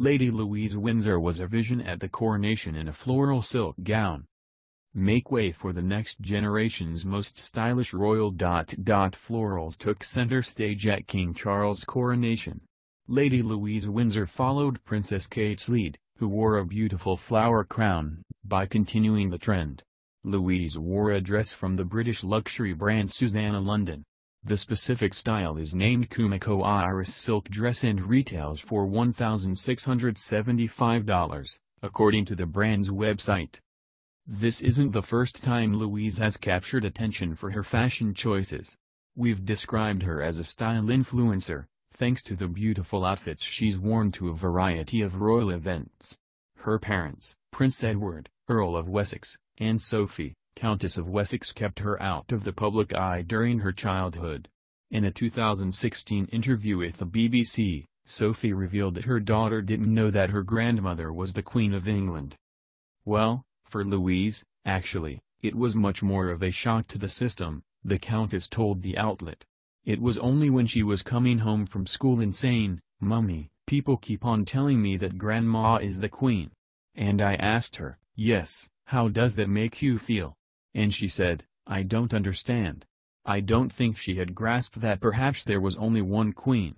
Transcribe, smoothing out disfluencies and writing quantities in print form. Lady Louise Windsor was a vision at the coronation in a floral silk gown. Make way for the next generation's most stylish royal... Florals took center stage at King Charles' coronation. Lady Louise Windsor followed Princess Kate's lead, who wore a beautiful flower crown, by continuing the trend. Louise wore a dress from the British luxury brand Susanna London. The specific style is named Kumiko Iris Silk Dress and retails for $1,675, according to the brand's website. This isn't the first time Louise has captured attention for her fashion choices. We've described her as a style influencer, thanks to the beautiful outfits she's worn to a variety of royal events. Her parents, Prince Edward, Earl of Wessex, and Sophie, Countess of Wessex, kept her out of the public eye during her childhood. In a 2016 interview with the BBC, Sophie revealed that her daughter didn't know that her grandmother was the Queen of England. Well, for Louise, actually, it was much more of a shock to the system, the Countess told the outlet. It was only when she was coming home from school and saying, "Mummy, people keep on telling me that Grandma is the Queen. And I asked her, yes, how does that make you feel? And she said, I don't understand." I don't think she had grasped that perhaps there was only one Queen.